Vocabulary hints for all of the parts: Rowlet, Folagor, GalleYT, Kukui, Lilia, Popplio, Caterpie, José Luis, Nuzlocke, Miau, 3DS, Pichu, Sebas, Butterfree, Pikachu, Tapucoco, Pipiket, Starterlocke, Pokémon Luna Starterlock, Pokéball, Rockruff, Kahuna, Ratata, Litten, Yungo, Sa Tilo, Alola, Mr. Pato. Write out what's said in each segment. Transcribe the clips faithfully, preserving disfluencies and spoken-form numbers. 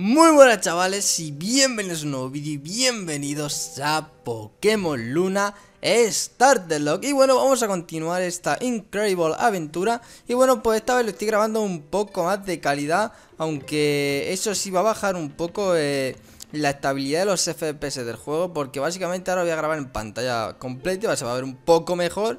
Muy buenas chavales y bienvenidos a un nuevo vídeo y bienvenidos a Pokémon Luna Starterlock. Y bueno, vamos a continuar esta increíble aventura. Y bueno, pues esta vez lo estoy grabando un poco más de calidad, aunque eso sí va a bajar un poco eh, la estabilidad de los F P S del juego, porque básicamente ahora voy a grabar en pantalla completa y se va a ver un poco mejor.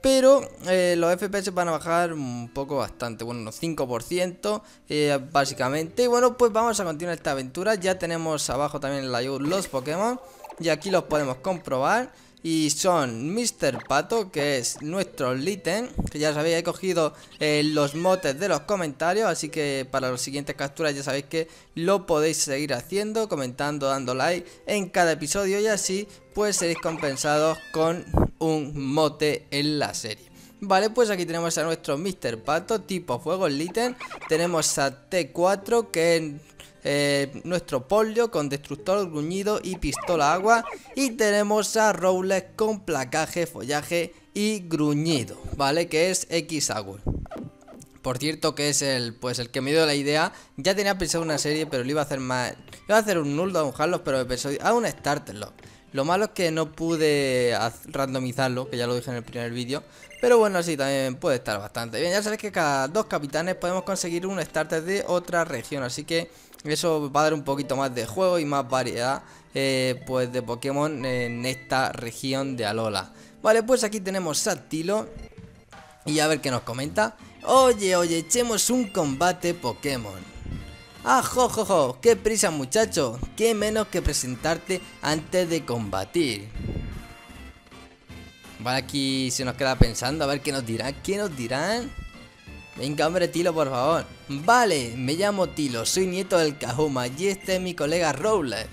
Pero eh, los F P S van a bajar un poco bastante, bueno, unos cinco por ciento eh, básicamente. Y bueno, pues vamos a continuar esta aventura. Ya tenemos abajo también en la I U los Pokémon y aquí los podemos comprobar. Y son mister Pato, que es nuestro Litten, que ya sabéis, he cogido eh, los motes de los comentarios, así que para las siguientes capturas ya sabéis que lo podéis seguir haciendo, comentando, dando like en cada episodio, y así pues seréis compensados con un mote en la serie. Vale, pues aquí tenemos a nuestro mister Pato tipo fuego Litten. Tenemos a T cuatro, que es eh, nuestro Popplio con destructor, gruñido y pistola agua. Y tenemos a Rowlet con placaje, follaje y gruñido, vale, que es X-Agur. Por cierto, que es el pues el que me dio la idea. Ya tenía pensado una serie, pero le iba a hacer más. Iba a hacer un null a un Harlock, pero me pensó a un Starterlock. Lo malo es que no pude randomizarlo, que ya lo dije en el primer vídeo. Pero bueno, así también puede estar bastante bien. Ya sabéis que cada dos capitanes podemos conseguir un starter de otra región, así que eso va a dar un poquito más de juego y más variedad eh, pues de Pokémon en esta región de Alola. Vale, pues aquí tenemos Sa Tilo y a ver qué nos comenta. Oye, oye, echemos un combate Pokémon. ¡Ah, jo, jo, jo! ¡Qué prisa, muchacho! ¡Qué menos que presentarte antes de combatir! Vale, aquí se nos queda pensando. A ver qué nos dirán. ¿Qué nos dirán? Venga, hombre, Tilo, por favor. Vale, me llamo Tilo, soy nieto del Kahuna y este es mi colega Rowlet.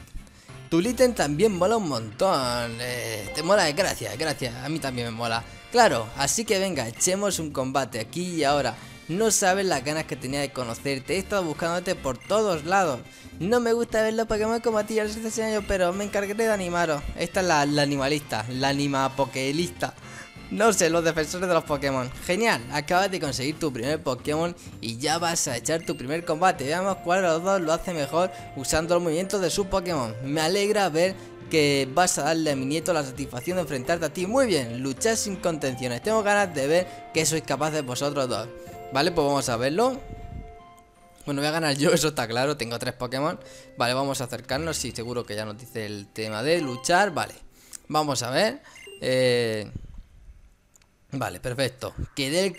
Tu Litten también mola un montón. Eh, te mola, gracias, gracias. A mí también me mola. Claro, así que venga, echemos un combate aquí y ahora. No sabes las ganas que tenía de conocerte, he estado buscándote por todos lados. No me gusta ver los Pokémon como a ti a los dieciséis años, pero me encargaré de animaros. Esta es la, la animalista, la animapokelista. No sé, los defensores de los Pokémon. Genial, acabas de conseguir tu primer Pokémon y ya vas a echar tu primer combate. Veamos cuál de los dos lo hace mejor usando los movimientos de su Pokémon. Me alegra ver que vas a darle a mi nieto la satisfacción de enfrentarte a ti. Muy bien, luchad sin contenciones. Tengo ganas de ver qué sois capaces vosotros dos. Vale, pues vamos a verlo. Bueno, voy a ganar yo, eso está claro. Tengo tres Pokémon. Vale, vamos a acercarnos. Sí, seguro que ya nos dice el tema de luchar. Vale, vamos a ver. Eh... Vale, perfecto. Que dé el,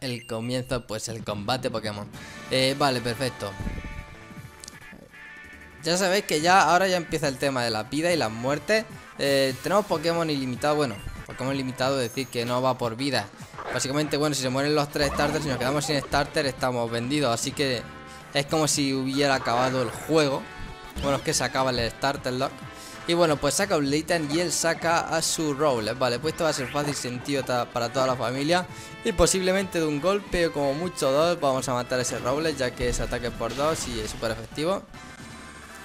el comienzo, pues, el combate Pokémon. Eh, vale, perfecto. Ya sabéis que ya ahora ya empieza el tema de la vida y las muertes. Eh, tenemos Pokémon ilimitado. Bueno, Pokémon limitado, es decir, que no va por vida. Básicamente, bueno, si se mueren los tres starters, si nos quedamos sin starter, estamos vendidos. Así que es como si hubiera acabado el juego. Bueno, es que se acaba el Starterlock. Y bueno, pues saca un Litten y él saca a su Rowlet. Vale, pues esto va a ser fácil, sentido para toda la familia. Y posiblemente de un golpe o como mucho dos vamos a matar a ese Rowlet, ya que es ataque por dos y es súper efectivo.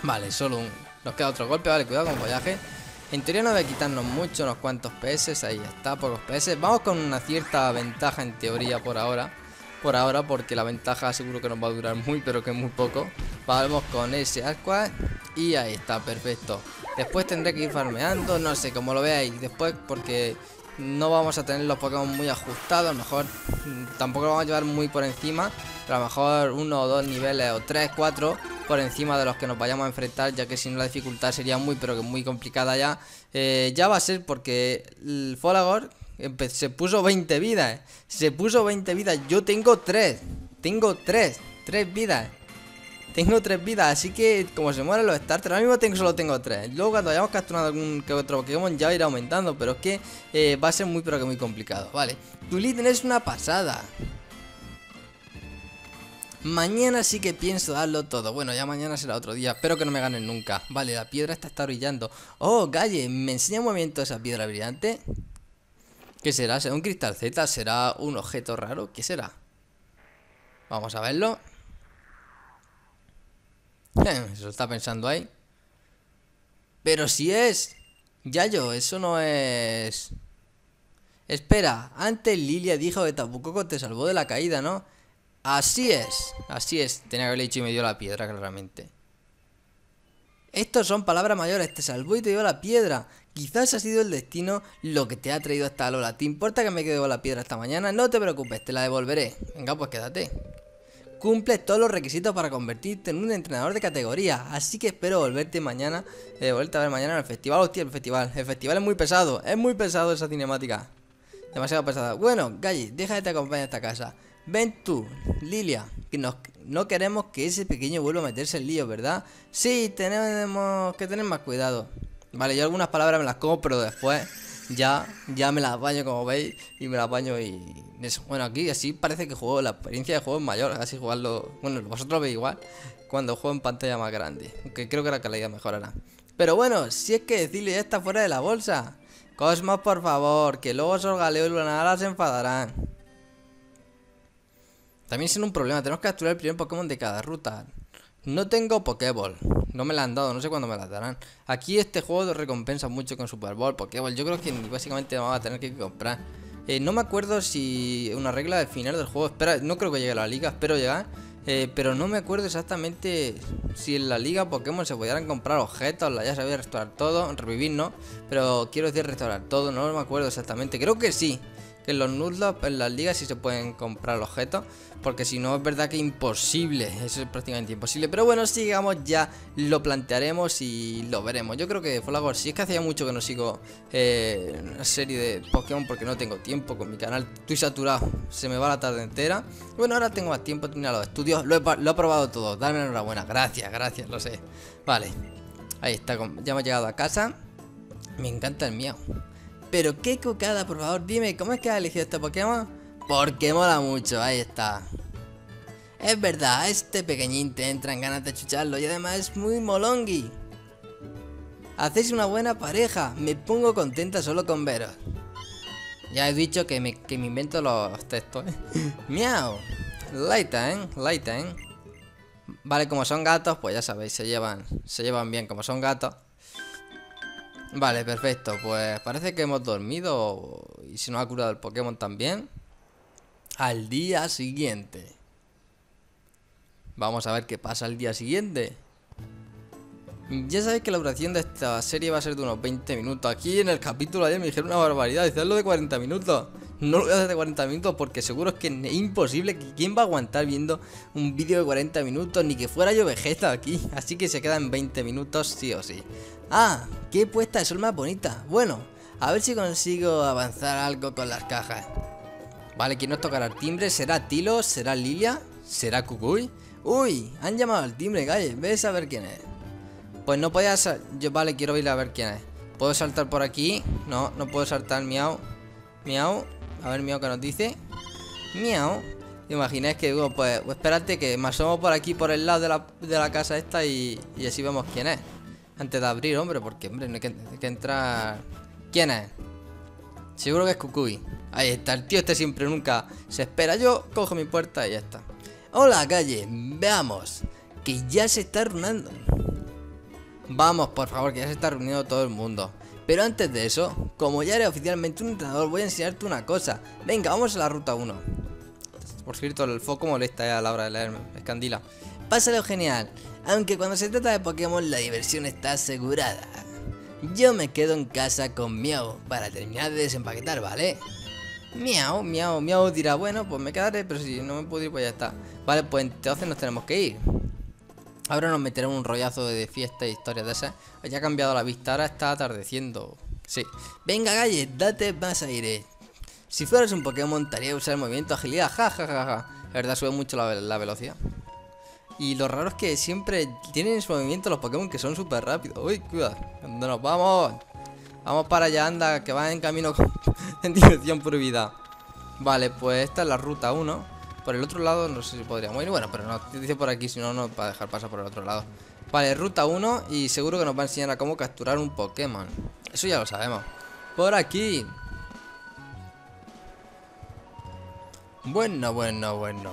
Vale, solo un... Nos queda otro golpe, vale, cuidado con follaje. En teoría no debe quitarnos mucho, unos cuantos P S, ahí está, pocos P S. Vamos con una cierta ventaja en teoría por ahora. Por ahora, porque la ventaja seguro que nos va a durar muy, pero que muy poco. Vamos con ese Aqua y ahí está, perfecto. Después tendré que ir farmeando, no sé, como lo veáis después, porque no vamos a tener los Pokémon muy ajustados. A lo mejor tampoco lo vamos a llevar muy por encima, pero a lo mejor uno o dos niveles o tres, cuatro... por encima de los que nos vayamos a enfrentar, ya que si no la dificultad sería muy pero que muy complicada ya. Eh, ya va a ser porque el Folagor se puso veinte vidas, se puso veinte vidas, yo tengo tres, tengo tres, tres vidas, tengo tres vidas, así que como se mueren los starters, ahora mismo tengo, solo tengo tres, luego cuando hayamos capturado algún que otro Pokémon ya irá aumentando, pero es que eh, va a ser muy pero que muy complicado, vale. Tu Litten es una pasada. Mañana sí que pienso darlo todo. Bueno, ya mañana será otro día. Espero que no me ganen nunca. Vale, la piedra esta está brillando. Oh, Galle, ¿me enseña un movimiento de esa piedra brillante? ¿Qué será? ¿Será un cristal Z? ¿Será un objeto raro? ¿Qué será? Vamos a verlo. Eso está pensando ahí. Pero si es... Yayo, eso no es... Espera, antes Lilia dijo que Tapucoco te salvó de la caída, ¿no? Así es, así es, tenía que haberle dicho y me dio la piedra claramente. Estos son palabras mayores, te salvó y te dio la piedra. Quizás ha sido el destino lo que te ha traído hasta Alola. ¿Te importa que me quede con la piedra esta mañana? No te preocupes, te la devolveré. Venga, pues quédate. Cumples todos los requisitos para convertirte en un entrenador de categoría, así que espero volverte mañana, eh, volverte a ver mañana en el festival. Hostia, el festival, el festival es muy pesado, es muy pesado esa cinemática. Demasiado pesada. Bueno, Galle, deja de te acompañar a esta casa. Ven tú, Lilia, que nos, no queremos que ese pequeño vuelva a meterse en lío, ¿verdad? Sí, tenemos que tener más cuidado. Vale, yo algunas palabras me las como, pero después ya, ya me las apaño, como veis, y me las apaño y eso. Bueno, aquí así parece que juego, la experiencia de juego es mayor, así jugarlo... Bueno, vosotros lo veis igual cuando juego en pantalla más grande, aunque creo que la calidad mejorará. Pero bueno, si es que decirle ya está fuera de la bolsa. Cosmos, por favor, que luego esos galeos y lunaras se enfadarán. También es un problema, tenemos que capturar el primer Pokémon de cada ruta. No tengo Pokéball, no me la han dado, no sé cuándo me la darán. Aquí este juego recompensa mucho con Super Ball, Pokéball, yo creo que básicamente vamos a tener que comprar. Eh, no me acuerdo si una regla del final del juego, espera, no creo que llegue a la liga, espero llegar. Eh, pero no me acuerdo exactamente si en la liga Pokémon se pudieran comprar objetos, ya sabía, restaurar todo, revivir no, pero quiero decir restaurar todo, no me acuerdo exactamente, creo que sí, que en los Nuzlocke, en las ligas sí se pueden comprar objetos, porque si no es verdad que imposible, eso es prácticamente imposible, pero bueno, sigamos ya, lo plantearemos y lo veremos. Yo creo que Folagor, si es que hacía mucho que no sigo eh, una serie de Pokémon porque no tengo tiempo con mi canal, estoy saturado, se me va la tarde entera. Bueno, ahora tengo más tiempo, tengo los estudios, lo he, lo he probado todo, dame la enhorabuena, gracias, gracias, lo sé. Vale, ahí está, ya hemos llegado a casa, me encanta el Miau. Pero qué cocada, por favor, dime, ¿cómo es que has elegido este Pokémon? Porque mola mucho, ahí está. Es verdad, este pequeñín te entra en ganas de chucharlo y además es muy molongui. Hacéis una buena pareja, me pongo contenta solo con veros. Ya he dicho que me, que me invento los textos, ¿eh? Miau, Litten, Litten. Vale, como son gatos, pues ya sabéis, se llevan, se llevan bien como son gatos. Vale, perfecto, pues parece que hemos dormido y se nos ha curado el Pokémon también. Al día siguiente. Vamos a ver qué pasa al día siguiente. Ya sabéis que la duración de esta serie va a ser de unos veinte minutos. Aquí en el capítulo ayer me dijeron una barbaridad, dice hazlo de cuarenta minutos. No lo voy a hacer de cuarenta minutos porque seguro es que es imposible, que quién va a aguantar viendo un vídeo de cuarenta minutos, ni que fuera yo Vegeta aquí. Así que se quedan veinte minutos sí o sí. Ah, qué puesta de sol más bonita. Bueno, a ver si consigo avanzar algo con las cajas. Vale, ¿quién nos tocará el timbre? ¿Será Tilo? ¿Será Lilia? ¿Será Kukui? Uy, han llamado al timbre, calle, ves a ver quién es. Pues no podía sal... yo vale, quiero ir a ver quién es. ¿Puedo saltar por aquí? No, no puedo saltar, Miau. Miau. A ver, Miau, ¿qué nos dice? Miau. Imagináis que digo, pues, pues espérate que me asomo por aquí, por el lado de la, de la casa esta y, y así vemos quién es. Antes de abrir, hombre, porque, hombre, no hay que, hay que entrar... ¿Quién es? Seguro que es Kukui. Ahí está, el tío este siempre nunca se espera. Yo cojo mi puerta y ya está. Hola, Galle, veamos, que ya se está reuniendo. Vamos, por favor, que ya se está reuniendo todo el mundo. Pero antes de eso, como ya eres oficialmente un entrenador, voy a enseñarte una cosa. Venga, vamos a la ruta uno. Por cierto, el foco molesta ya a la hora de leerme, escandila. Pásalo genial, aunque cuando se trata de Pokémon la diversión está asegurada. Yo me quedo en casa con Miau para terminar de desempaquetar, ¿vale? Miau, Miau, Miau dirá, bueno, pues me quedaré, pero si no me puedo ir, pues ya está. Vale, pues entonces nos tenemos que ir. Ahora nos meteremos un rollazo de fiesta e historias de esas. Ya ha cambiado la vista, ahora está atardeciendo. Sí. Venga, Galle, date más aire. Si fueras un Pokémon, te haría usar el movimiento agilidad. Ja, ja, ja, ja. La verdad, sube mucho la, la velocidad. Y lo raro es que siempre tienen en su movimiento los Pokémon que son súper rápidos. Uy, cuidado. ¿Dónde nos vamos? Vamos para allá, anda, que vas en camino en dirección prohibida. Vale, pues esta es la ruta uno. Por el otro lado no sé si podríamos ir. Bueno, pero no, dice por aquí, si no, no va a dejar pasar por el otro lado. Vale, ruta uno. Y seguro que nos va a enseñar a cómo capturar un Pokémon. Eso ya lo sabemos. Por aquí. Bueno, bueno, bueno.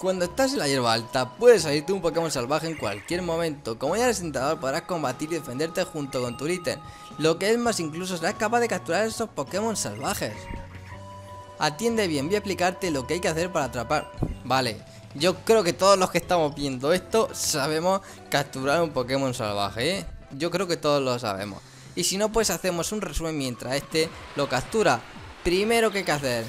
Cuando estás en la hierba alta, puedes salirte un Pokémon salvaje en cualquier momento. Como ya eres entrenador, podrás combatir y defenderte junto con tu Litten. Lo que es más, incluso serás capaz de capturar esos Pokémon salvajes. Atiende bien, voy a explicarte lo que hay que hacer para atrapar. Vale, Yo creo que todos los que estamos viendo esto sabemos capturar un Pokémon salvaje, ¿eh? Yo creo que todos lo sabemos. Y si no, pues hacemos un resumen mientras este lo captura. Primero que hay que hacer,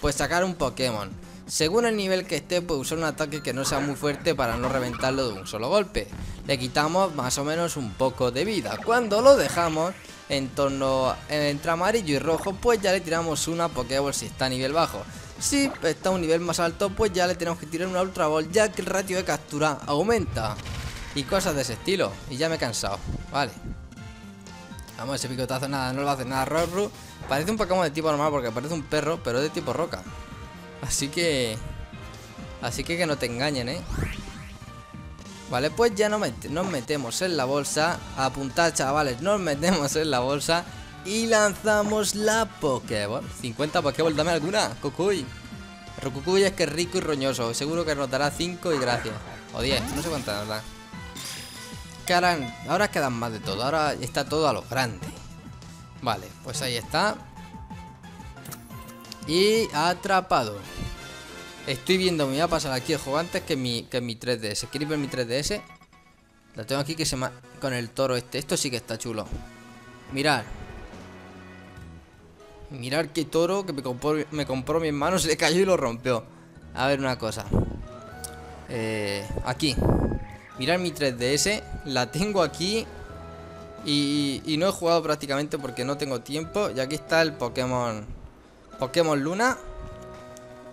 pues sacar un Pokémon. Según el nivel que esté, pues usar un ataque que no sea muy fuerte para no reventarlo de un solo golpe. Le quitamos más o menos un poco de vida. Cuando lo dejamos en torno entre amarillo y rojo, pues ya le tiramos una Pokéball si está a nivel bajo. Si está a un nivel más alto, pues ya le tenemos que tirar una Ultra Ball, ya que el ratio de captura aumenta. Y cosas de ese estilo. Y ya me he cansado. Vale. Vamos, ese picotazo nada, no lo hace nada. Rockruff parece un Pokémon de tipo normal porque parece un perro, pero de tipo roca. Así que... Así que que no te engañen, ¿eh? Vale, pues ya no met- nos metemos en la bolsa. Apuntad, chavales, nos metemos en la bolsa y lanzamos la Pokéball. cincuenta Pokéball, dame alguna, Kukui. Pero Kukui es que es rico y roñoso. Seguro que nos dará cinco y gracias. O diez, no sé cuántas nos da. Caran, ahora quedan más de todo. Ahora está todo a lo grande. Vale, pues ahí está. Y atrapado. Estoy viendo, me voy a pasar aquí el juego antes que mi, que mi tres D S. ¿Queréis ver mi tres D S? La tengo aquí que se ma... con el toro este. Esto sí que está chulo. Mirad. Mirad qué toro que me compró, me compró mi hermano. Se le cayó y lo rompió. A ver una cosa. Eh, aquí. Mirad mi tres D S. La tengo aquí. Y, y no he jugado prácticamente porque no tengo tiempo. Y aquí está el Pokémon... Pokémon Luna.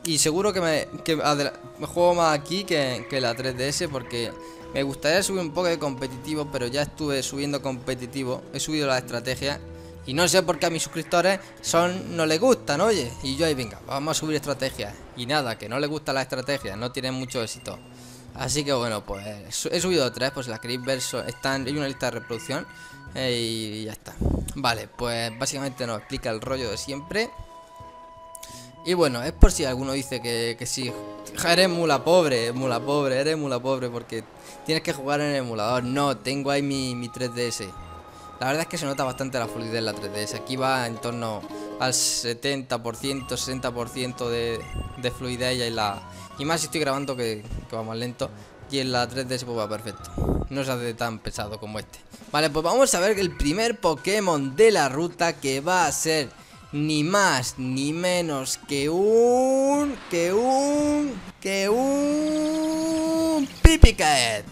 Y seguro que me, que me juego más aquí que, que la tres D S, porque me gustaría subir un poco de competitivo, pero ya estuve subiendo competitivo. He subido la estrategia y no sé por qué a mis suscriptores son no les gustan, oye. Y yo ahí, venga, vamos a subir estrategias. Y nada, que no les gusta la estrategia, no tienen mucho éxito. Así que bueno, pues he subido tres, pues las queréis ver, están, hay una lista de reproducción eh, y ya está. Vale, pues básicamente nos explica el rollo de siempre. Y bueno, es por si alguno dice que, que sí, eres mula pobre, mula pobre, eres mula pobre porque tienes que jugar en el emulador. No, tengo ahí mi, mi tres D S. La verdad es que se nota bastante la fluidez de la tres D S. Aquí va en torno al setenta por ciento, sesenta por ciento de, de fluidez. Y, en la, y más si estoy grabando que, que va más lento. Y en la tres D S pues va perfecto. No se hace tan pesado como este. Vale, pues vamos a ver el primer Pokémon de la ruta, que va a ser... ni más, ni menos que un... Que un... Que un... Pipiket.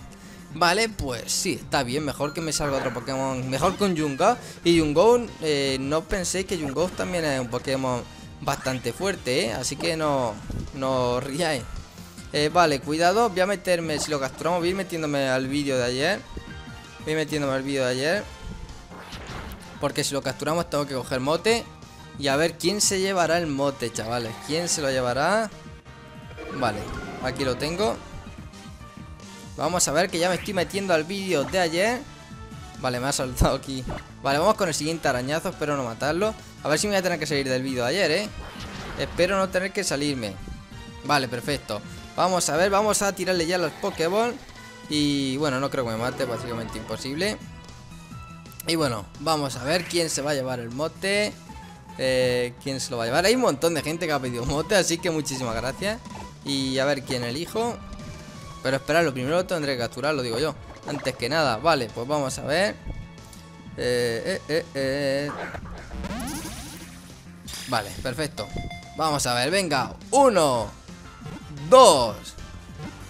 Vale, pues sí, está bien. Mejor que me salga otro Pokémon. Mejor que un Yungo. Y Yungo, eh, no pensé que Yungo también es un Pokémon bastante fuerte, ¿eh? Así que no... No ríais. Eh, vale, cuidado. Voy a meterme... Si lo capturamos, voy a ir metiéndome al vídeo de ayer. Voy a ir metiéndome al vídeo de ayer. Porque si lo capturamos tengo que coger mote. Y a ver quién se llevará el mote, chavales. ¿Quién se lo llevará? Vale, aquí lo tengo. Vamos a ver, que ya me estoy metiendo al vídeo de ayer. Vale, me ha saltado aquí. Vale, vamos con el siguiente arañazo. Espero no matarlo. A ver si me voy a tener que salir del vídeo de ayer, eh. Espero no tener que salirme. Vale, perfecto. Vamos a ver, vamos a tirarle ya los Pokéball. Y bueno, no creo que me mate. Básicamente imposible. Y bueno, vamos a ver quién se va a llevar el mote. Eh, ¿Quién se lo va a llevar? Hay un montón de gente que ha pedido mote, así que muchísimas gracias. Y a ver quién elijo. Pero esperad, lo primero tendré que capturar, lo digo yo. Antes que nada, vale, pues vamos a ver. Eh, eh, eh, eh. Vale, perfecto. Vamos a ver, venga. Uno, dos,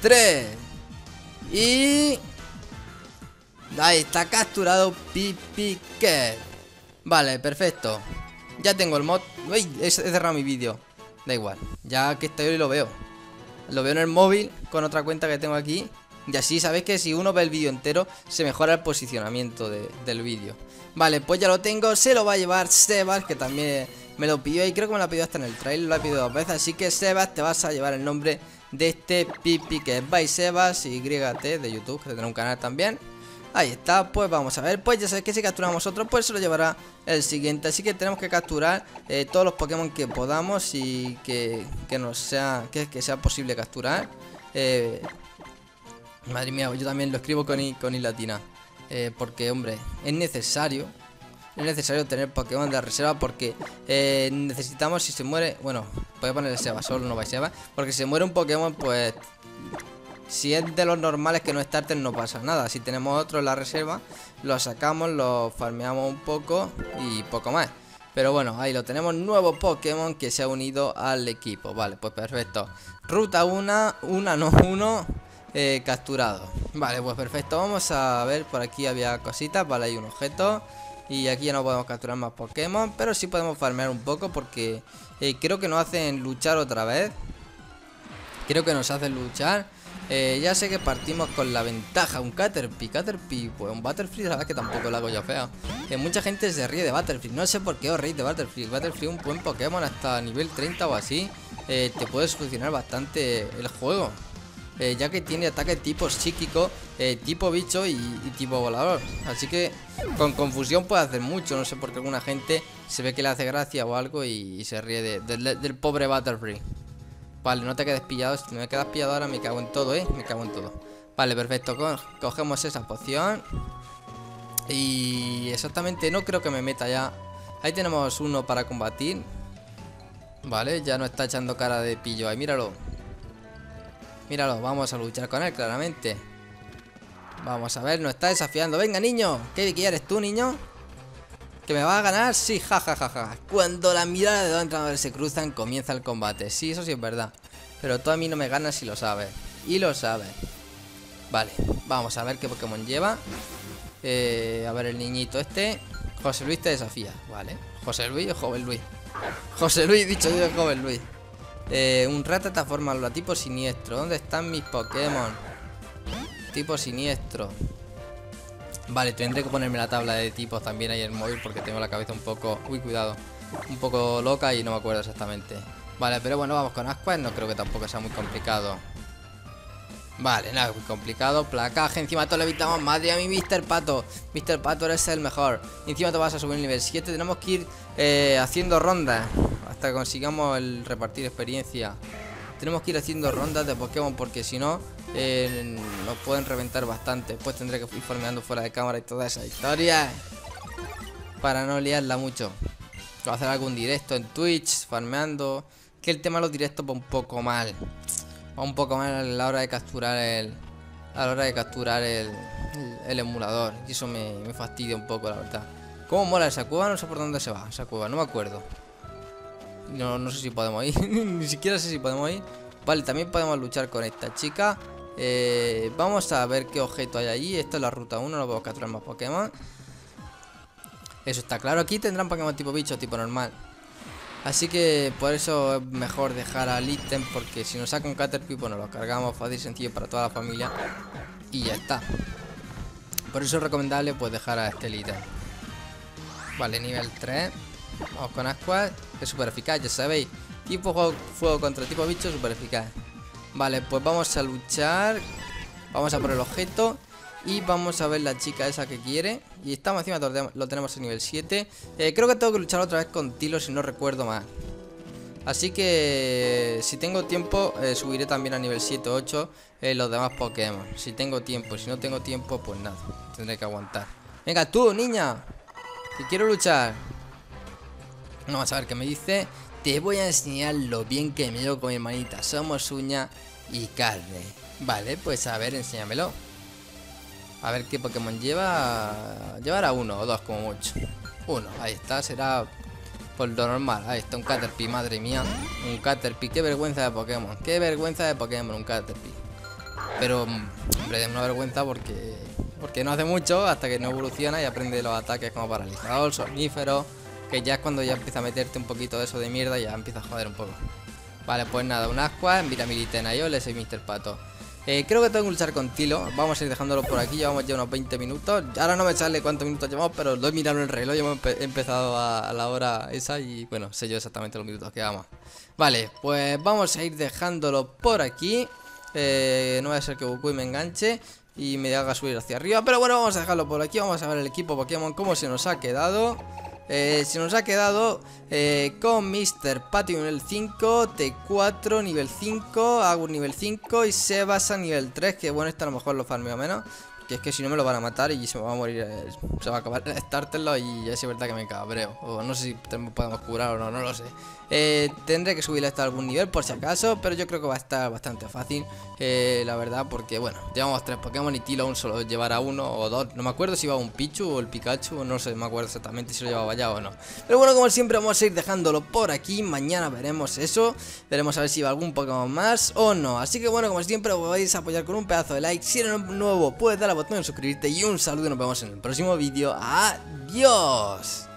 tres. Y... ahí está capturado Pipiket. Vale, perfecto. Ya tengo el mod. Uy, he cerrado mi vídeo. Da igual, ya que estoy hoy lo veo. Lo veo en el móvil con otra cuenta que tengo aquí. Y así sabéis que si uno ve el vídeo entero se mejora el posicionamiento de, del vídeo. Vale, pues ya lo tengo. Se lo va a llevar Sebas, que también me lo pidió. Y creo que me lo pidió hasta en el trailer. Lo ha pedido dos veces. Así que Sebas, te vas a llevar el nombre de este Pipiket. Bye Sebas, Y T de YouTube, que tendrá un canal también. Ahí está, pues vamos a ver, pues ya sabéis que si capturamos otro, pues se lo llevará el siguiente. Así que tenemos que capturar eh, todos los Pokémon que podamos y que, que nos sea, que, que sea posible capturar. Eh, madre mía, yo también lo escribo con I, con I latina. Eh, porque, hombre, es necesario, es necesario tener Pokémon de reserva porque eh, necesitamos, si se muere, bueno, voy a ponerle Seba, solo no va a Seba, porque si se muere un Pokémon, pues... Si es de los normales que no starter no pasa nada. Si tenemos otro en la reserva, lo sacamos, lo farmeamos un poco y poco más. Pero bueno, ahí lo tenemos, nuevo Pokémon que se ha unido al equipo. Vale, pues perfecto. Ruta una, una no uno eh, capturado. Vale, pues perfecto, vamos a ver, por aquí había cositas, vale, hay un objeto. Y aquí ya no podemos capturar más Pokémon, pero sí podemos farmear un poco porque eh, creo que nos hacen luchar otra vez. Creo que nos hacen luchar. Eh, ya sé que partimos con la ventaja. Un Caterpie, Caterpie, pues un Butterfree, la verdad que tampoco lo hago yo feo. Eh, mucha gente se ríe de Butterfree, no sé por qué os reís de Butterfree. Butterfree es un buen Pokémon hasta nivel treinta o así. Eh, te puede solucionar bastante el juego. Eh, ya que tiene ataque tipo psíquico, eh, tipo bicho y, y tipo volador. Así que con confusión puede hacer mucho. No sé por qué alguna gente se ve que le hace gracia o algo y, y se ríe de, de, de, del pobre Butterfree. Vale, no te quedes pillado. Si me quedas pillado ahora me cago en todo, ¿eh? Me cago en todo. Vale, perfecto. Co cogemos esa poción. Y exactamente, no creo que me meta ya. Ahí tenemos uno para combatir. Vale, ya no está echando cara de pillo. Ahí, míralo. Míralo, vamos a luchar con él, claramente. Vamos a ver, nos está desafiando. Venga, niño. ¿Qué, qué eres tú, niño? ¿Que me va a ganar? Sí, jajajaja. Ja, ja, ja. Cuando las miradas de dos entrenadores se cruzan, comienza el combate. Sí, eso sí es verdad. Pero tú a mí no me ganas si lo sabes. Y lo sabes. Vale, vamos a ver qué Pokémon lleva. Eh, a ver el niñito este. José Luis te desafía, vale. José Luis o Joven Luis. José Luis, dicho yo, Joven Luis. Eh, un Ratata forma Alola tipo siniestro. ¿Dónde están mis Pokémon? Tipo siniestro. Vale, tendré que ponerme la tabla de tipos también ahí en el móvil porque tengo la cabeza un poco... Uy, cuidado. Un poco loca y no me acuerdo exactamente. Vale, pero bueno, vamos con Ascuas. No creo que tampoco sea muy complicado. Vale, nada, muy complicado. Placaje, encima todo lo evitamos. Madre mía, mi míster Pato. míster Pato, eres el mejor. Encima te vas a subir al nivel siete. Tenemos que ir eh, haciendo rondas hasta que consigamos el repartir experiencia. Tenemos que ir haciendo rondas de Pokémon porque si no, eh, nos pueden reventar bastante. Después tendré que ir farmeando fuera de cámara y toda esa historia para no liarla mucho. Voy a hacer algún directo en Twitch, farmeando. Que el tema de los directos va un poco mal. Va un poco mal a la hora de capturar el, a la hora de capturar el, el, el emulador. Y eso me, me fastidia un poco, la verdad. ¿Cómo mola esa cueva? No sé por dónde se va esa cueva, no me acuerdo. No, no sé si podemos ir. Ni siquiera sé si podemos ir. Vale, también podemos luchar con esta chica. eh, Vamos a ver qué objeto hay allí. Esto es la ruta uno, no podemos capturar más Pokémon. Eso está claro. Aquí tendrán Pokémon tipo bicho, tipo normal. Así que por eso es mejor dejar a Litten, porque si nos saca un Caterpie, pues nos lo cargamos fácil y sencillo para toda la familia. Y ya está. Por eso es recomendable pues dejar a este Litten. Vale, nivel tres. Vamos con Ascuas, que es súper eficaz, ya sabéis. Tipo juego, fuego contra tipo bicho, súper eficaz. Vale, pues vamos a luchar. Vamos a por el objeto. Y vamos a ver la chica esa que quiere. Y estamos encima, lo tenemos en nivel siete. eh, Creo que tengo que luchar otra vez con Tilo, si no recuerdo mal. Así que si tengo tiempo, eh, subiré también a nivel siete u ocho eh, los demás Pokémon. Si tengo tiempo, si no tengo tiempo, pues nada, tendré que aguantar. Venga tú, niña, que quiero luchar. Vamos a ver qué me dice. Te voy a enseñar lo bien que me llevo con mi hermanita. Somos uña y carne. Vale, pues a ver, enséñamelo. A ver qué Pokémon lleva. Llevará uno o dos como mucho. Uno, ahí está, será por lo normal. Ahí está un Caterpie, madre mía. Un Caterpie, qué vergüenza de Pokémon. Qué vergüenza de Pokémon, un Caterpie. Pero, hombre, de una vergüenza porque Porque no hace mucho hasta que no evoluciona y aprende los ataques como paralizador, somnífero. Que ya es cuando ya empieza a meterte un poquito de eso de mierda y ya empieza a joder un poco. Vale, pues nada, un Ascuas, mira mi Litena, yo le soy míster Pato. Eh, creo que tengo que luchar con Tilo, vamos a ir dejándolo por aquí, llevamos ya unos veinte minutos. Ahora no me sale cuántos minutos llevamos, pero lo he mirado en el reloj y hemos empe empezado a, a la hora esa y bueno, sé yo exactamente los minutos que vamos. Vale, pues vamos a ir dejándolo por aquí. Eh, no va a ser que Kukui me enganche y me haga subir hacia arriba, pero bueno, vamos a dejarlo por aquí, vamos a ver el equipo Pokémon, cómo se nos ha quedado. Eh, se nos ha quedado eh, con míster Pato nivel cinco, T cuatro nivel cinco, Agur nivel cinco y Sebas a nivel tres. Que bueno, esto a lo mejor lo farmeo menos. Que es que si no me lo van a matar y se me va a morir, eh, se va a acabar el Starterlock y es verdad que me cabreo. O no sé si podemos curar o no, no lo sé. Eh, tendré que subirle hasta algún nivel por si acaso, pero yo creo que va a estar bastante fácil, eh, la verdad, porque bueno, llevamos tres Pokémon y Tilo aún solo llevará uno o dos. No me acuerdo si iba un Pichu o el Pikachu, no sé, me acuerdo exactamente si lo llevaba ya o no. Pero bueno, como siempre vamos a ir dejándolo por aquí, mañana veremos eso, veremos a ver si va algún Pokémon más o no. Así que bueno, como siempre os vais a apoyar con un pedazo de like, si eres nuevo puedes darle al botón de suscribirte y un saludo y nos vemos en el próximo vídeo. ¡Adiós!